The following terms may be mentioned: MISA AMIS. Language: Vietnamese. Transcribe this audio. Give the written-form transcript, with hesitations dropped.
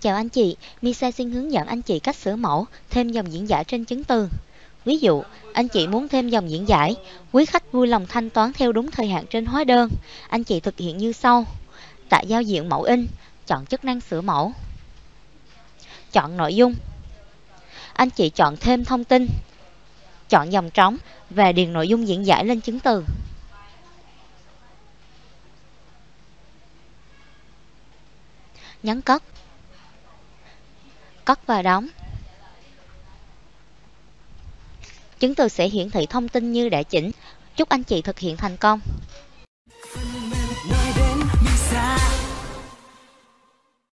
Chào anh chị, MISA xin hướng dẫn anh chị cách sửa mẫu, thêm dòng diễn giải trên chứng từ. Ví dụ, anh chị muốn thêm dòng diễn giải, quý khách vui lòng thanh toán theo đúng thời hạn trên hóa đơn. Anh chị thực hiện như sau. Tại giao diện mẫu in, chọn chức năng sửa mẫu. Chọn nội dung. Anh chị chọn thêm thông tin, chọn dòng trống và điền nội dung diễn giải lên chứng từ. Nhấn cất và đóng. Chứng từ sẽ hiển thị thông tin như đã chỉnh. Chúc anh chị thực hiện thành công.